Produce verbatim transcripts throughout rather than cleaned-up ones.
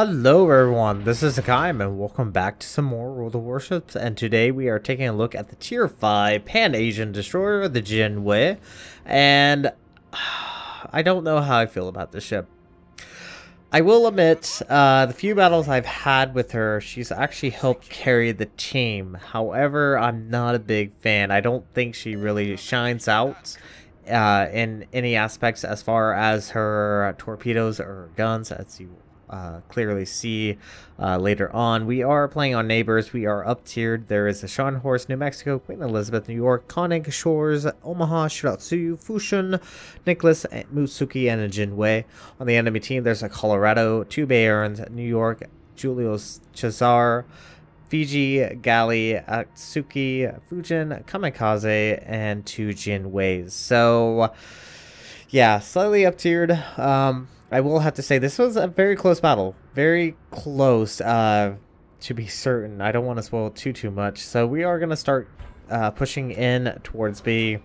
Hello everyone, this is Hakaym and welcome back to some more World of Warships, and today we are taking a look at the tier five Pan-Asian destroyer, the Jianwei, and I don't know how I feel about this ship. I will admit, uh, the few battles I've had with her, she's actually helped carry the team. However, I'm not a big fan. I don't think she really shines out uh, in any aspects as far as her torpedoes or guns, as you Uh, clearly see uh, later on. We are playing on neighbors. We are up tiered. There is a Horse, New Mexico, Queen Elizabeth, New York, Konig, Shores, Omaha, Shiratsuyu, Fushun, Nicholas, Mutsuki, and a Jianwei. On the enemy team, there's a Colorado, two Bayerns, New York, Julius Chazar, Fiji, Galley, Atsuki, Fujin, Kamikaze, and two Jianweis. So, yeah, slightly up tiered. Um, I will have to say this was a very close battle, very close uh, to be certain. I don't want to spoil too too much, so we are going to start uh, pushing in towards B,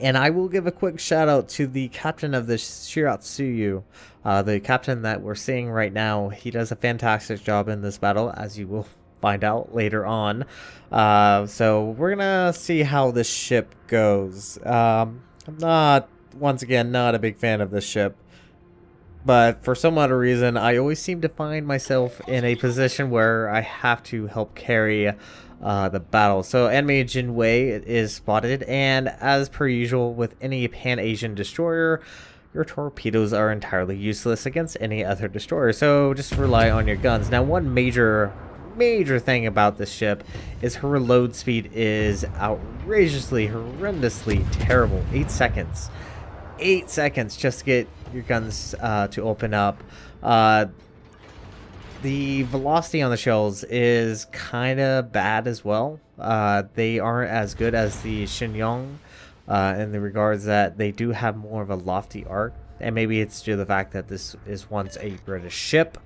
and I will give a quick shout out to the captain of the Shiratsuyu, uh, the captain that we're seeing right now. He does a fantastic job in this battle, as you will find out later on. Uh, so we're gonna see how this ship goes. Um, I'm not, once again, not a big fan of this ship. But for some odd reason, I always seem to find myself in a position where I have to help carry uh, the battle. So enemy Jianwei is spotted, and as per usual with any Pan-Asian destroyer, your torpedoes are entirely useless against any other destroyer. So just rely on your guns. Now, one major, major thing about this ship is her reload speed is outrageously, horrendously terrible. Eight seconds. Eight seconds just to get your guns uh, to open up. Uh, the velocity on the shells is kind of bad as well. Uh, they aren't as good as the Shenyang uh, in the regards that they do have more of a lofty arc, and maybe it's due to the fact that this is once a British ship.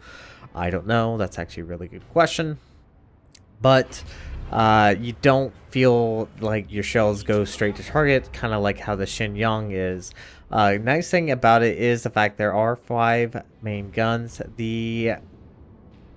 I don't know. That's actually a really good question, but uh, you don't feel like your shells go straight to target, kind of like how the Shenyang is. Uh, nice thing about it is the fact there are five main guns. The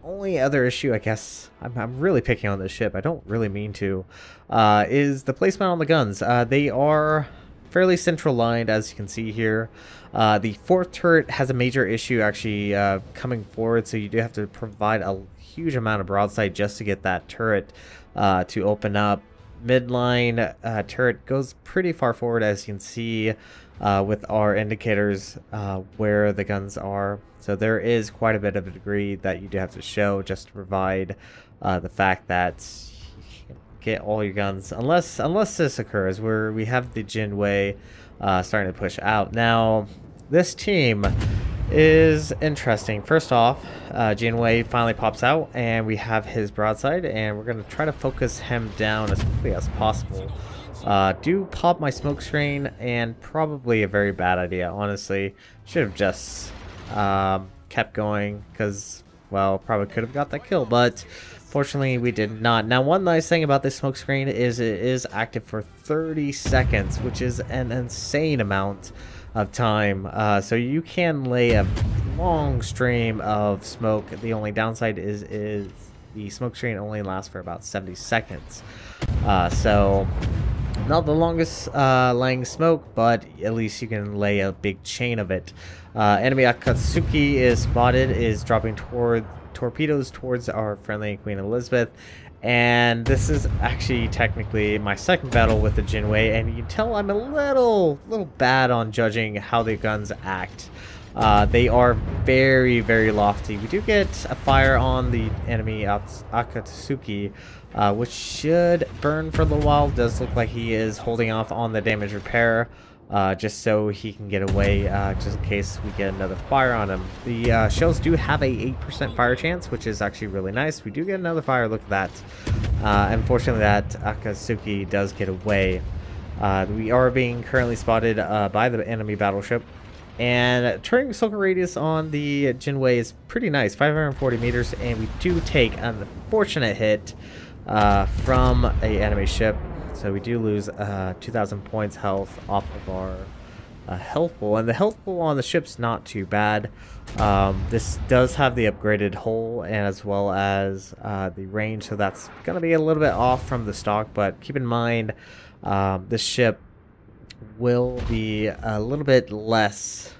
only other issue, I guess, I'm, I'm really picking on this ship, I don't really mean to, uh, is the placement on the guns. Uh, they are fairly central lined, as you can see here. Uh, the fourth turret has a major issue actually uh, coming forward, so you do have to provide a huge amount of broadside just to get that turret uh, to open up. Midline uh, turret goes pretty far forward, as you can see uh, with our indicators uh, where the guns are. So there is quite a bit of a degree that you do have to show just to provide uh, the fact that you get all your guns, unless unless this occurs where we have the Jianwei uh, starting to push out. Now this team is interesting. First off, uh, Jianwei finally pops out and we have his broadside, and we're going to try to focus him down as quickly as possible. Uh, do pop my smoke screen, and probably a very bad idea, honestly. Should have just um, kept going because, well, probably could have got that kill, but fortunately we did not. Now, one nice thing about this smoke screen is it is active for thirty seconds, which is an insane amount of time, uh, so you can lay a long stream of smoke. The only downside is is the smoke screen only lasts for about seventy seconds, uh, so not the longest uh, laying smoke, but at least you can lay a big chain of it. Uh, enemy Akatsuki is spotted, is dropping toward torpedoes towards our friendly Queen Elizabeth, and this is actually technically my second battle with the Jianwei, and you can tell I'm a little little bad on judging how the guns act. Uh, they are very very lofty. We do get a fire on the enemy Akatsuki, uh, which should burn for a little while. Does look like he is holding off on the damage repair, uh, just so he can get away, uh, just in case we get another fire on him. The uh, shells do have a eight percent fire chance, which is actually really nice. We do get another fire, look at that. Uh, unfortunately that Akatsuki does get away. Uh, we are being currently spotted uh, by the enemy battleship, and turning circle radius on the Jianwei is pretty nice, five hundred forty meters, and we do take an unfortunate hit uh, from a enemy ship. So we do lose uh, two thousand points health off of our uh, helpful, and the helpful on the ship's not too bad. Um, this does have the upgraded hull and as well as uh, the range, so that's going to be a little bit off from the stock, but keep in mind um, this ship will be a little bit less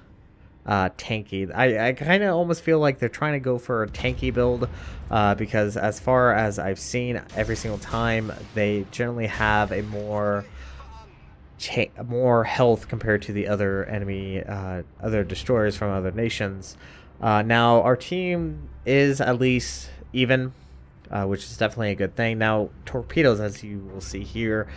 uh, tanky. I, I kind of almost feel like they're trying to go for a tanky build uh, because as far as I've seen every single time, they generally have a more more health compared to the other enemy uh, other destroyers from other nations. Uh, now our team is at least even, uh, which is definitely a good thing. Now torpedoes, as you will see here,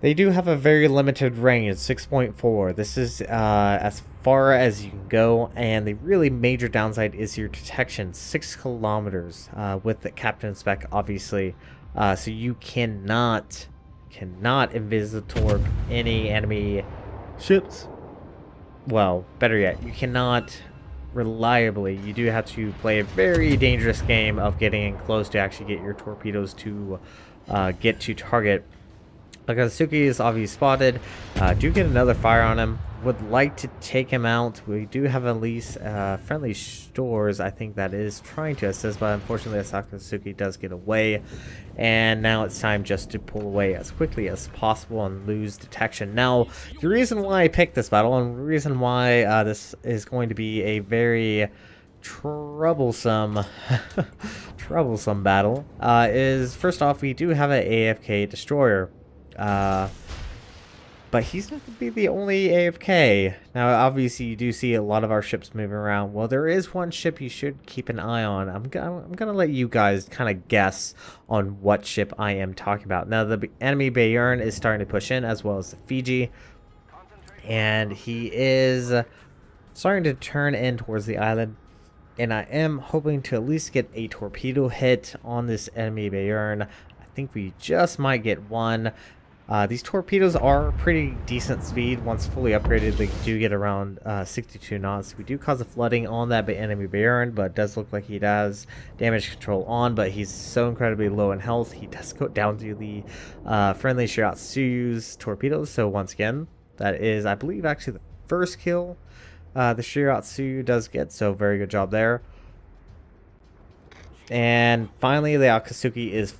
they do have a very limited range, six point four. This is uh, as far as you can go, and the really major downside is your detection, six kilometers uh, with the captain spec, obviously. Uh, so you cannot cannot invisitorp any enemy ships. Well, better yet, you cannot reliably. You do have to play a very dangerous game of getting in close to actually get your torpedoes to uh, get to target. Akatsuki is obviously spotted. Uh, do get another fire on him. Would like to take him out. We do have at least uh, friendly stores, I think, that is trying to assist, but unfortunately Akatsuki does get away, and now it's time just to pull away as quickly as possible and lose detection. Now the reason why I picked this battle, and the reason why uh, this is going to be a very troublesome troublesome battle, uh, is first off, we do have an A F K destroyer. Uh, but he's not going to be the only A F K. Now, obviously, you do see a lot of our ships moving around. Well, there is one ship you should keep an eye on. I'm, g I'm going to let you guys kind of guess on what ship I am talking about. Now, the enemy Bayern is starting to push in, as well as the Fiji. And he is starting to turn in towards the island. And I am hoping to at least get a torpedo hit on this enemy Bayern. I think we just might get one. Uh, these torpedoes are pretty decent speed. Once fully upgraded, they do get around uh, sixty-two knots. We do cause a flooding on that enemy Baron, but it does look like he does damage control on, but he's so incredibly low in health. He does go down to the uh, friendly Shiratsuyu's torpedoes. So once again, that is, I believe, actually the first kill uh, the Shiratsuyu does get. So very good job there. And finally, the Akatsuki is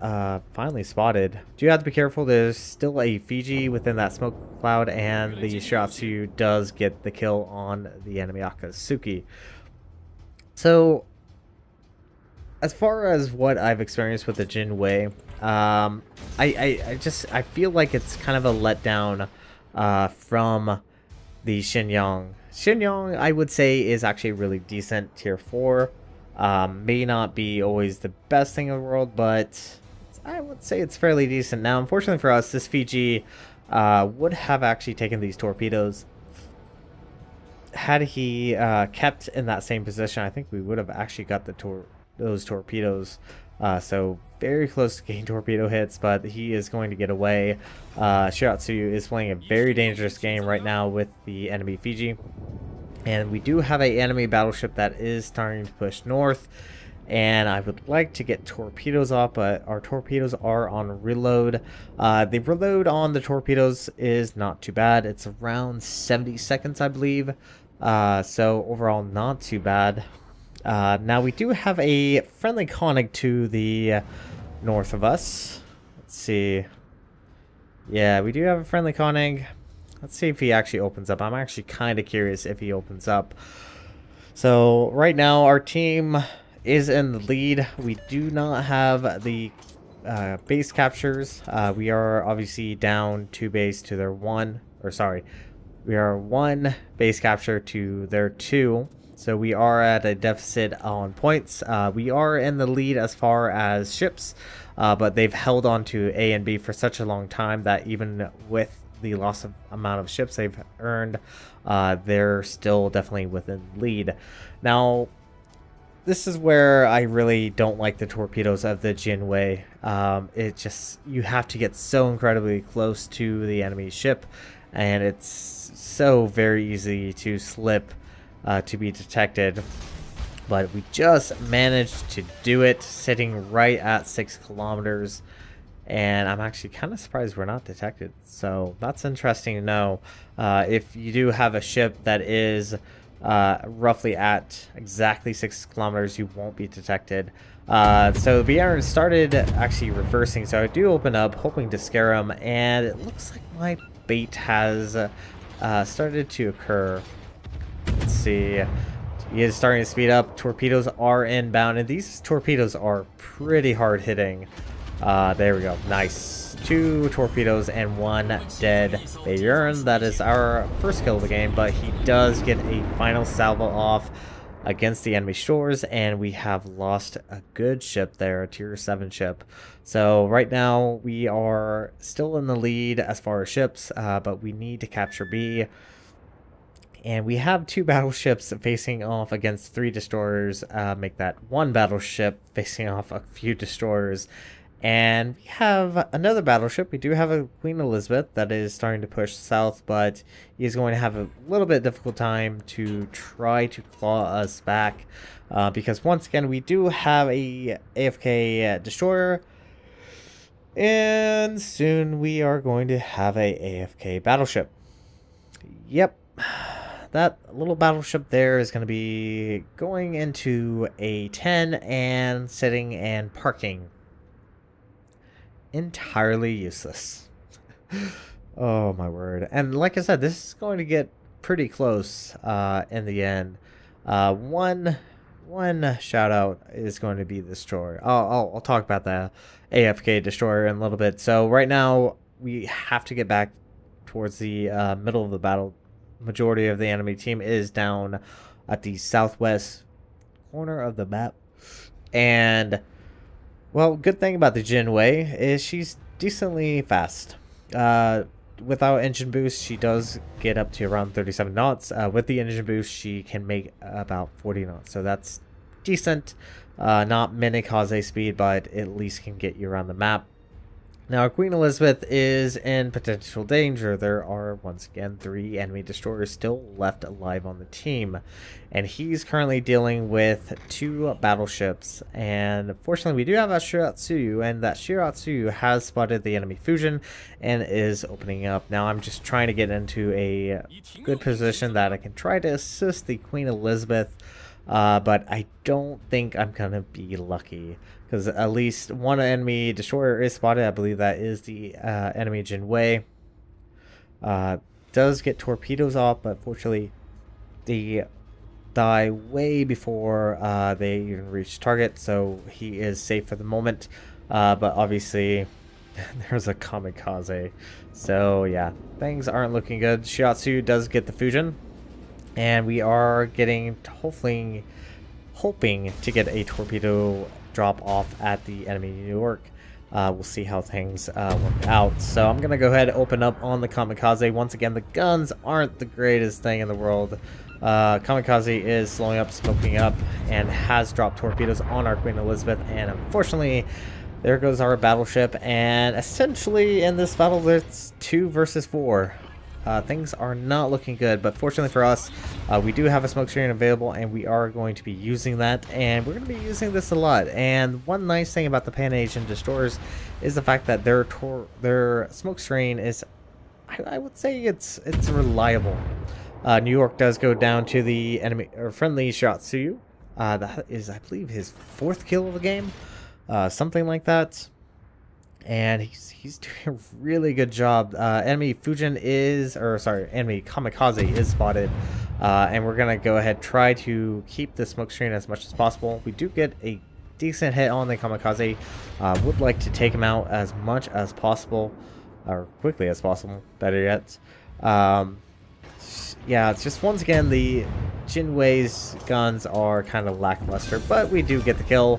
Uh, finally spotted. Do you have to be careful? There's still a Fiji within that smoke cloud, and the Shiratsuyu does get the kill on the enemy Akatsuki. So, as far as what I've experienced with the Jianwei, um, I, I, I just I feel like it's kind of a letdown uh, from the Shenyang. Shenyang, I would say, is actually really decent tier four. Um, may not be always the best thing in the world, but I would say it's fairly decent. Now, unfortunately for us, this Fiji uh, would have actually taken these torpedoes. Had he uh, kept in that same position, I think we would have actually got the tor those torpedoes. Uh, so very close to getting torpedo hits, but he is going to get away. Uh, Shiratsuyu is playing a very dangerous game right now with the enemy Fiji. And we do have an enemy battleship that is starting to push north. And I would like to get torpedoes off, but our torpedoes are on reload. Uh, the reload on the torpedoes is not too bad. It's around seventy seconds, I believe. Uh, so overall, not too bad. Uh, now we do have a friendly Konig to the north of us. Let's see. Yeah, we do have a friendly Konig. Let's see if he actually opens up. I'm actually kind of curious if he opens up. So right now our team is in the lead. We do not have the uh, base captures. Uh, we are obviously down two base to their one, or sorry, we are one base capture to their two. So we are at a deficit on points. Uh, we are in the lead as far as ships, uh, but they've held on to A and B for such a long time that even with the loss of amount of ships they've earned, uh, they're still definitely within lead. Now, this is where I really don't like the torpedoes of the Jianwei. Um, it just, you have to get so incredibly close to the enemy ship, and it's so very easy to slip, uh, to be detected. But we just managed to do it, sitting right at six kilometers. and I'm actually kind of surprised we're not detected. So that's interesting to know. Uh, if you do have a ship that is uh, roughly at exactly six kilometers, you won't be detected. Uh, so Bayern started actually reversing, so I do open up hoping to scare him, and it looks like my bait has uh, started to occur. Let's see. He is starting to speed up. Torpedoes are inbound, and these torpedoes are pretty hard hitting. Uh, there we go. Nice. Two torpedoes and one dead Bayern. That is our first kill of the game, but he does get a final salvo off against the enemy shores, and we have lost a good ship there, a tier seven ship. So right now we are still in the lead as far as ships, uh, but we need to capture B. And we have two battleships facing off against three destroyers, uh, make that one battleship facing off a few destroyers. And we have another battleship. We do have a Queen Elizabeth that is starting to push south, but he is going to have a little bit difficult time to try to claw us back. Uh, because once again, we do have a A F K destroyer. And soon we are going to have a A F K battleship. Yep. That little battleship there is going to be going into A ten and sitting and parking. Entirely useless. Oh my word. And like I said, this is going to get pretty close uh, in the end. Uh, one one shout out is going to be the destroyer. I'll, I'll, I'll talk about the A F K destroyer in a little bit. So right now we have to get back towards the uh, middle of the battle. Majority of the enemy team is down at the southwest corner of the map, and well, good thing about the Jianwei is she's decently fast. Uh, without engine boost, she does get up to around thirty-seven knots. Uh, with the engine boost, she can make about forty knots, so that's decent. Uh, not Kamikaze speed, but at least can get you around the map. Now, Queen Elizabeth is in potential danger. There are, once again, three enemy destroyers still left alive on the team. And he's currently dealing with two battleships. And fortunately, we do have a Shiratsuyu, and that Shiratsuyu has spotted the enemy Fujin and is opening up. Now, I'm just trying to get into a good position that I can try to assist the Queen Elizabeth, uh, but I don't think I'm going to be lucky. Because at least one enemy destroyer is spotted. I believe that is the uh, enemy Jianwei. Uh, does get torpedoes off, but fortunately they die way before uh, they even reach target. So he is safe for the moment. Uh, but obviously there's a Kamikaze. So yeah, things aren't looking good. Shiatsu does get the Fujin. And we are getting, hopefully, hoping to get a torpedo drop off at the enemy New York. Uh, we'll see how things uh, work out. So I'm going to go ahead and open up on the Kamikaze. Once again, the guns aren't the greatest thing in the world. Uh, Kamikaze is slowing up, smoking up, and has dropped torpedoes on our Queen Elizabeth. And unfortunately, there goes our battleship. And essentially in this battle, it's two versus four. Uh, things are not looking good, but fortunately for us, uh, we do have a smoke screen available, and we are going to be using that, and we're going to be using this a lot. And one nice thing about the Pan-Asian destroyers is the fact that their tor their smoke screen is, I, I would say it's it's reliable. Uh, New York does go down to the enemy or friendly Shiratsuyu. Uh, that is, I believe, his fourth kill of the game, uh, something like that. And he's, he's doing a really good job. Uh, enemy Fujin is, or sorry, enemy Kamikaze is spotted. Uh, and we're going to go ahead, try to keep the smoke screen as much as possible. We do get a decent hit on the Kamikaze. Uh, would like to take him out as much as possible, or quickly as possible, better yet. Um, yeah, it's just once again, the Jianwei's guns are kind of lackluster, but we do get the kill.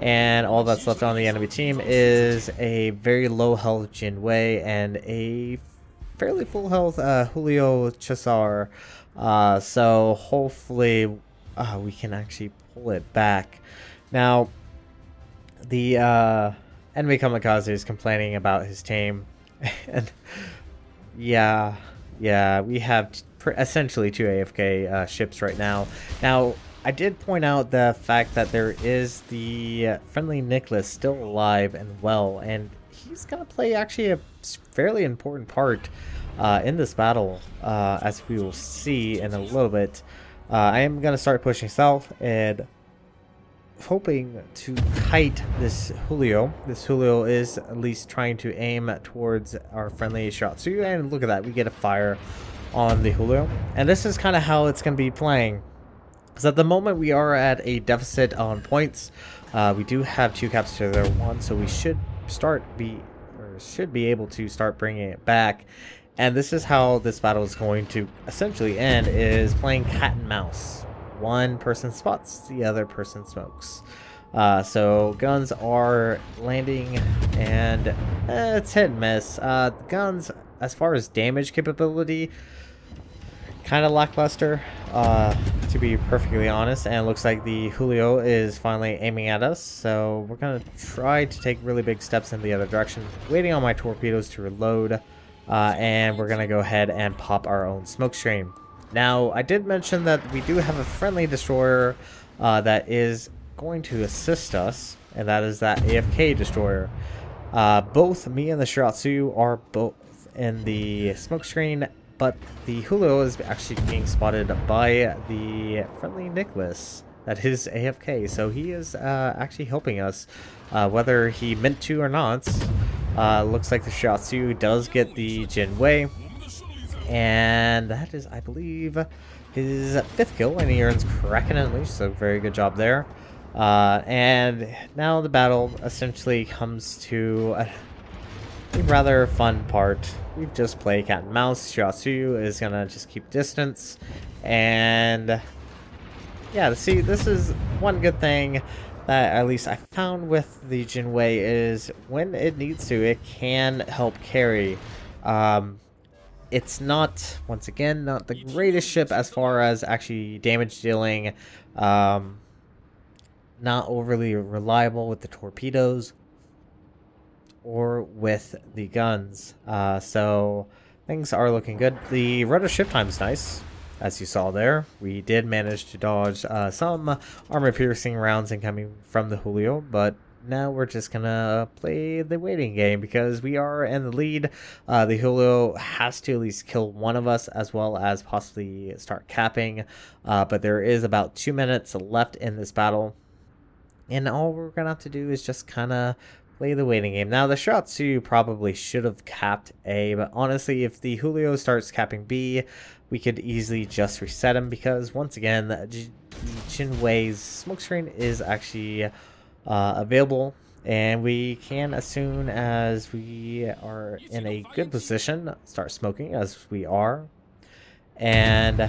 And all that's left on the enemy team is a very low health Jianwei and a fairly full health uh, Julius Chazar. Uh, so hopefully uh, we can actually pull it back. Now, the uh, enemy Kamikaze is complaining about his team. And yeah, yeah, we have essentially two A F K uh, ships right now. Now, I did point out the fact that there is the friendly Nicholas still alive and well, and he's going to play actually a fairly important part uh, in this battle, uh, as we will see in a little bit. Uh, I am going to start pushing south and hoping to kite this Julio. This Julio is at least trying to aim towards our friendly Shiratsuyu, and look at that, we get a fire on the Julio. And this is kind of how it's going to be playing, because at the moment we are at a deficit on points. Uh, we do have two caps to their one, so we should start be or should be able to start bringing it back. And this is how this battle is going to essentially end, is playing cat and mouse. One person spots, the other person smokes. Uh, so guns are landing, and eh, it's hit and miss. Uh, guns, as far as damage capability, kind of lackluster, uh, to be perfectly honest. And it looks like the Julio is finally aiming at us, so we're gonna try to take really big steps in the other direction, waiting on my torpedoes to reload, uh, and we're gonna go ahead and pop our own smoke stream. Now, I did mention that we do have a friendly destroyer uh, that is going to assist us, and that is that A F K destroyer. Uh, both me and the Shiratsuyu are both in the smoke screen, but the Hulio is actually being spotted by the friendly Nicholas, that is A F K, so he is uh, actually helping us, uh, whether he meant to or not. Uh, looks like the Shiratsuyu does get the Jianwei, and that is, I believe, his fifth kill, and he earns Kraken Unleashed, so very good job there. Uh, and now the battle essentially comes to a, a rather fun part. We just play cat and mouse. Shiratsuyu is gonna just keep distance, and yeah, see, this is one good thing that at least I found with the Jianwei, is when it needs to, it can help carry. Um, It's not, once again, not the greatest ship as far as actually damage dealing, um, not overly reliable with the torpedoes or with the guns, uh, so things are looking good. The rudder shift time is nice, as you saw there. We did manage to dodge uh, some armor-piercing rounds incoming from the Julio, but now we're just gonna play the waiting game because we are in the lead. Uh, the Julio has to at least kill one of us, as well as possibly start capping. Uh, but there is about two minutes left in this battle, and all we're gonna have to do is just kind of play the waiting game. Now the Shiratsuyu probably should have capped A, but honestly, if the Julio starts capping B, we could easily just reset him, because once again, the Jianwei's smokescreen is actually Uh, available, and we can, as soon as we are in a good position, start smoking, as we are. And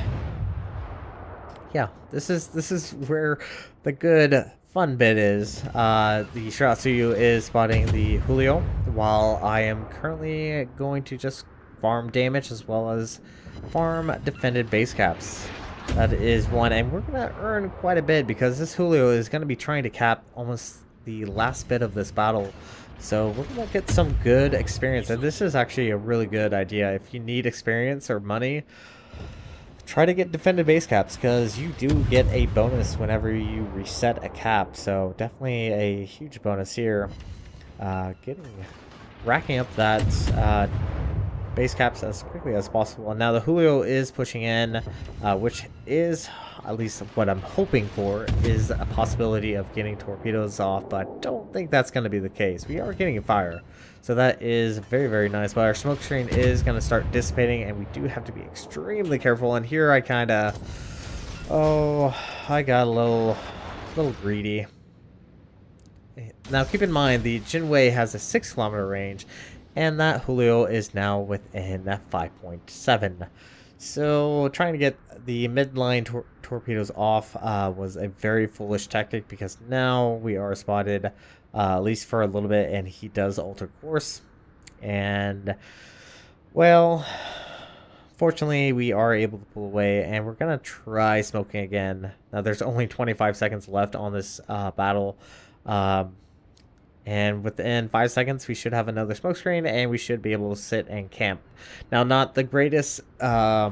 yeah, this is this is where the good fun bit is. Uh, the Shiratsuyu is spotting the Julio, while I am currently going to just farm damage as well as farm defended base caps. That is one, and we're going to earn quite a bit, because this Julio is going to be trying to cap almost the last bit of this battle. So we're going to get some good experience, and this is actually a really good idea. If you need experience or money, try to get defended base caps, because you do get a bonus whenever you reset a cap. So definitely a huge bonus here. Uh, getting, racking up that Uh, base caps as quickly as possible. And now the Julio is pushing in, uh, which is at least what I'm hoping for, is a possibility of getting torpedoes off, but I don't think that's going to be the case. We are getting a fire, so that is very, very nice. But our smoke screen is going to start dissipating, and we do have to be extremely careful. And here I kind of, oh, I got a little, little greedy. Now keep in mind, the Jianwei has a six kilometer range, and that Julio is now within five point seven. So trying to get the midline tor torpedoes off uh, was a very foolish tactic, because now we are spotted, uh, at least for a little bit, and he does alter course. And, well, fortunately we are able to pull away, and we're going to try smoking again. Now there's only twenty-five seconds left on this uh, battle. Um, And within five seconds, we should have another smoke screen, and we should be able to sit and camp. Now, not the greatest uh,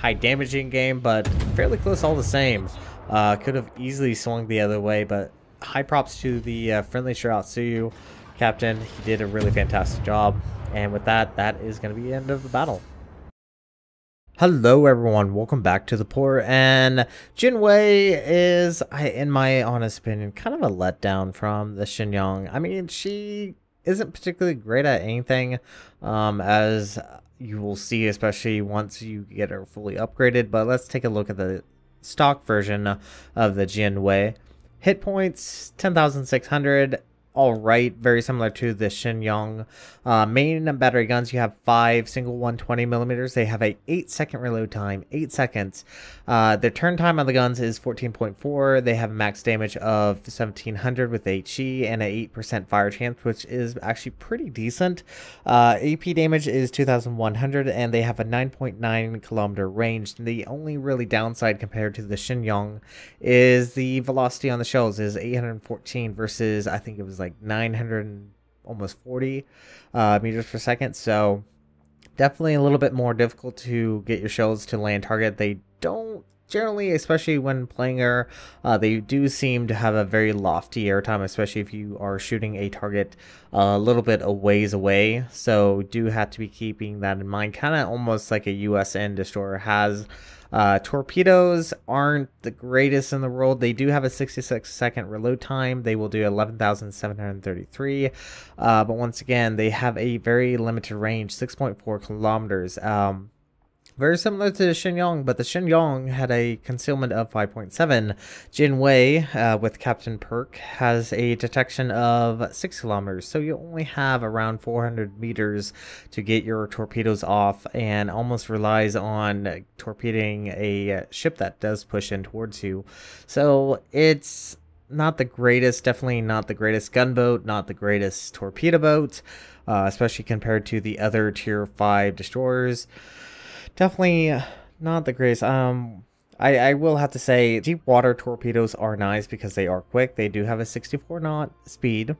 high damaging game, but fairly close all the same. Uh, could have easily swung the other way, but high props to the uh, friendly Shiratsuyu captain. He did a really fantastic job. And with that, that is going to be the end of the battle. Hello everyone, welcome back to the port, and Jianwei is, I, in my honest opinion, kind of a letdown from the Shenyang. I mean, she isn't particularly great at anything, um, as you will see, especially once you get her fully upgraded. But let's take a look at the stock version of the Jianwei. Hit points, ten thousand six hundred. All right, very similar to the Shenyang. Uh, main battery guns, you have five single one twenty millimeters. They have a eight second reload time, eight seconds. Uh, their turn time on the guns is fourteen point four. They have max damage of seventeen hundred with HE and an eight percent fire chance, which is actually pretty decent. Uh, A P damage is two thousand one hundred, and they have a nine point nine kilometer range. The only really downside compared to the Shenyang is the velocity on the shells is eight hundred fourteen versus, I think it was like nine hundred, almost forty uh, meters per second. So definitely a little bit more difficult to get your shells to land target. They don't generally, especially when playing her, uh, they do seem to have a very lofty airtime, especially if you are shooting a target a little bit a ways away. So do have to be keeping that in mind. Kind of almost like a U S N destroyer has. Uh, torpedoes aren't the greatest in the world. They do have a sixty-six second reload time. They will do eleven thousand seven hundred thirty-three, uh, but once again, they have a very limited range, six point four kilometers. Um, very similar to the Shenyang, but the Shenyang had a concealment of five point seven. Jianwei, uh, with Captain Perk, has a detection of six kilometers, so you only have around four hundred meters to get your torpedoes off, and almost relies on torpedoing a ship that does push in towards you. So it's not the greatest, definitely not the greatest gunboat, not the greatest torpedo boat, uh, especially compared to the other tier five destroyers. Definitely not the greatest. Um, I, I will have to say deep water torpedoes are nice because they are quick. They do have a sixty-four knot speed,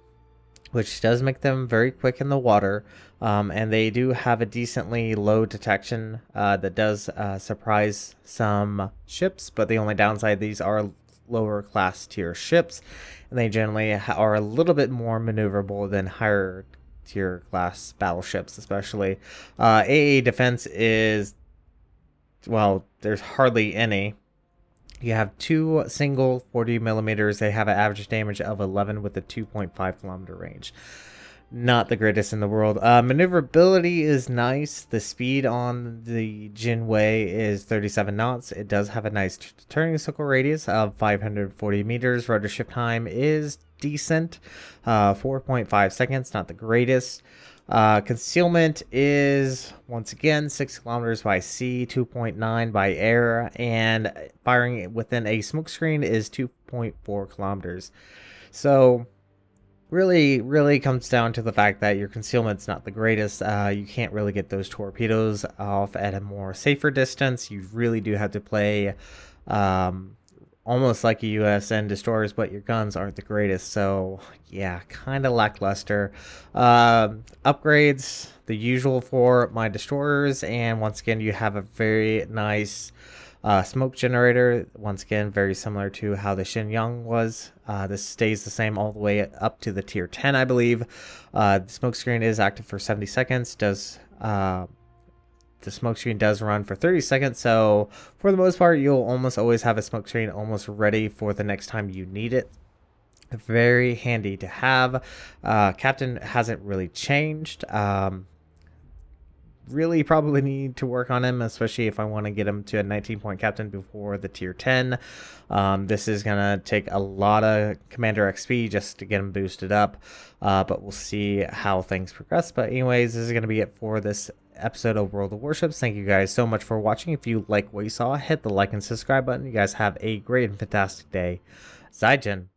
which does make them very quick in the water. Um, and they do have a decently low detection uh, that does uh, surprise some ships. But the only downside, these are lower class tier ships, and they generally are a little bit more maneuverable than higher tier class battleships, especially. Uh, A A defense is, well, there's hardly any. You have two single forty millimeters. They have an average damage of eleven with a two point five kilometer range. Not the greatest in the world. Uh, maneuverability is nice. The speed on the Jianwei is thirty-seven knots. It does have a nice turning circle radius of five hundred forty meters. Rudder shift time is decent, uh, four point five seconds. Not the greatest. Uh, concealment is once again six kilometers by sea, two point nine by air, and firing within a smoke screen is two point four kilometers. So really, really comes down to the fact that your concealment's not the greatest. Uh, you can't really get those torpedoes off at a more safer distance. You really do have to play um, almost like a U S N destroyers, but your guns aren't the greatest, so yeah, kind of lackluster. Uh, upgrades, the usual for my destroyers, and once again you have a very nice uh, smoke generator, once again very similar to how the Shenyang was. Uh, this stays the same all the way up to the tier ten, I believe. Uh, the smoke screen is active for seventy seconds, does uh, the smoke screen does run for thirty seconds, so for the most part you'll almost always have a smoke screen almost ready for the next time you need it. Very handy to have. Uh, captain hasn't really changed. Um, really probably need to work on him, especially if I want to get him to a nineteen point captain before the tier ten. Um, this is gonna take a lot of commander X P just to get him boosted up, uh, but we'll see how things progress. But anyways, this is gonna be it for this episode of World of Warships. Thank you guys so much for watching. If you like what you saw, hit the like and subscribe button. You guys have a great and fantastic day. Zaijin.